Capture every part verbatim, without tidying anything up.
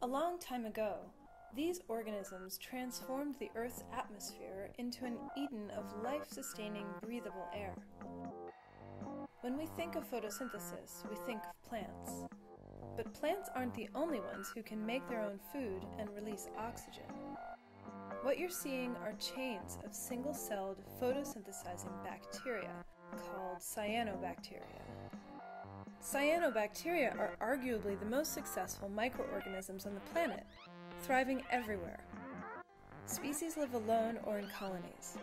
A long time ago, these organisms transformed the Earth's atmosphere into an Eden of life-sustaining, breathable air. When we think of photosynthesis, we think of plants. But plants aren't the only ones who can make their own food and release oxygen. What you're seeing are chains of single-celled photosynthesizing bacteria called cyanobacteria. Cyanobacteria are arguably the most successful microorganisms on the planet, thriving everywhere. Species live alone or in colonies.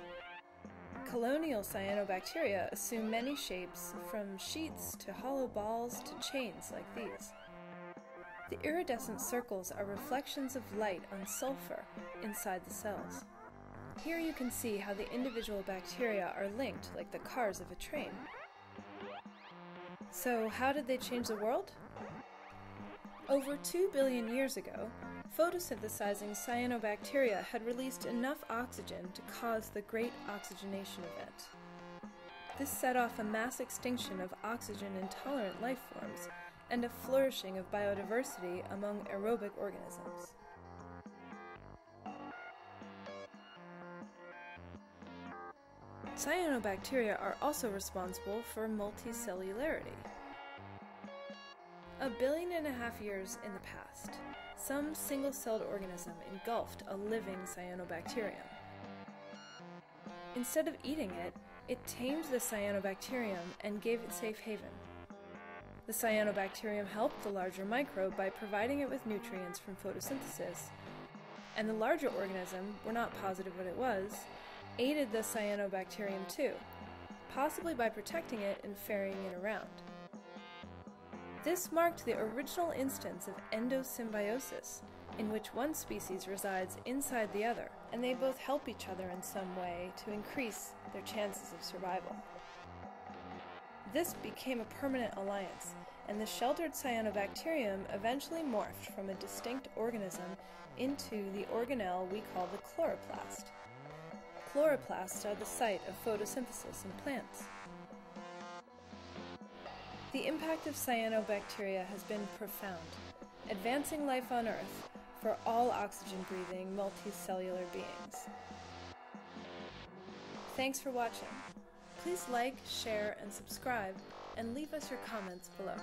Colonial cyanobacteria assume many shapes, from sheets to hollow balls to chains like these. The iridescent circles are reflections of light on sulfur inside the cells. Here you can see how the individual bacteria are linked like the cars of a train. So, how did they change the world? Over two billion years ago, photosynthesizing cyanobacteria had released enough oxygen to cause the Great Oxygenation Event. This set off a mass extinction of oxygen-intolerant life forms and a flourishing of biodiversity among aerobic organisms. Cyanobacteria are also responsible for multicellularity. A billion and a half years in the past, some single-celled organism engulfed a living cyanobacterium. Instead of eating it, it tamed the cyanobacterium and gave it safe haven. The cyanobacterium helped the larger microbe by providing it with nutrients from photosynthesis, and the larger organism, we're not positive what it was, aided the cyanobacterium too, possibly by protecting it and ferrying it around. This marked the original instance of endosymbiosis, in which one species resides inside the other, and they both help each other in some way to increase their chances of survival. This became a permanent alliance, and the sheltered cyanobacterium eventually morphed from a distinct organism into the organelle we call the chloroplast. Chloroplasts are the site of photosynthesis in plants. The impact of cyanobacteria has been profound, advancing life on Earth for all oxygen-breathing, multicellular beings. Thanks for watching. Please like, share, and subscribe, and leave us your comments below.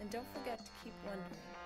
And don't forget to keep wondering.